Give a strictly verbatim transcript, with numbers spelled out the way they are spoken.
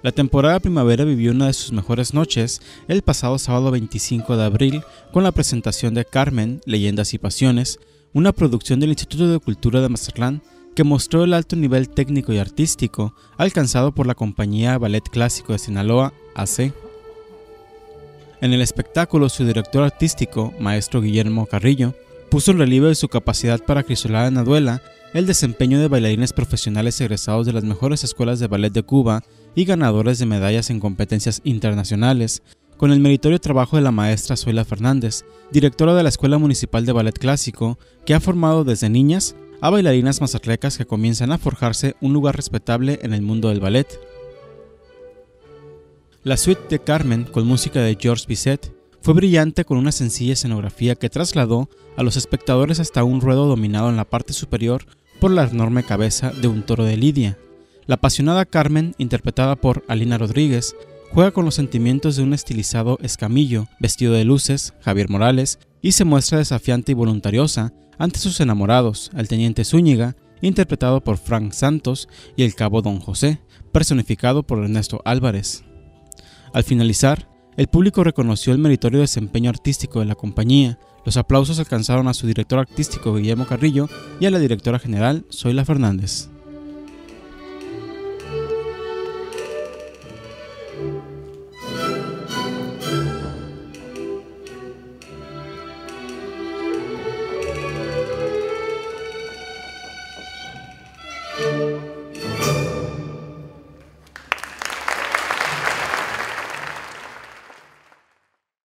La temporada primavera vivió una de sus mejores noches el pasado sábado veinticinco de abril con la presentación de Carmen, Leyendas y Pasiones, una producción del Instituto de Cultura de Mazatlán que mostró el alto nivel técnico y artístico alcanzado por la compañía Ballet Clásico de Sinaloa, A C. En el espectáculo, su director artístico, maestro Guillermo Carrillo, puso en relieve de su capacidad para acrisolar en la duela el desempeño de bailarines profesionales egresados de las mejores escuelas de ballet de Cuba y ganadores de medallas en competencias internacionales, con el meritorio trabajo de la maestra Zoila Fernández, directora de la Escuela Municipal de Ballet Clásico, que ha formado desde niñas a bailarinas mazatlecas que comienzan a forjarse un lugar respetable en el mundo del ballet. La suite de Carmen, con música de Georges Bizet, fue brillante con una sencilla escenografía que trasladó a los espectadores hasta un ruedo dominado en la parte superior por la enorme cabeza de un toro de lidia. La apasionada Carmen, interpretada por Alina Rodríguez, juega con los sentimientos de un estilizado escamillo, vestido de luces, Javier Morales, y se muestra desafiante y voluntariosa ante sus enamorados, el teniente Zúñiga, interpretado por Frank Santos, y el cabo Don José, personificado por Ernesto Álvarez. Al finalizar, el público reconoció el meritorio desempeño artístico de la compañía. Los aplausos alcanzaron a su director artístico Guillermo Carrillo y a la directora general Zoila Fernández.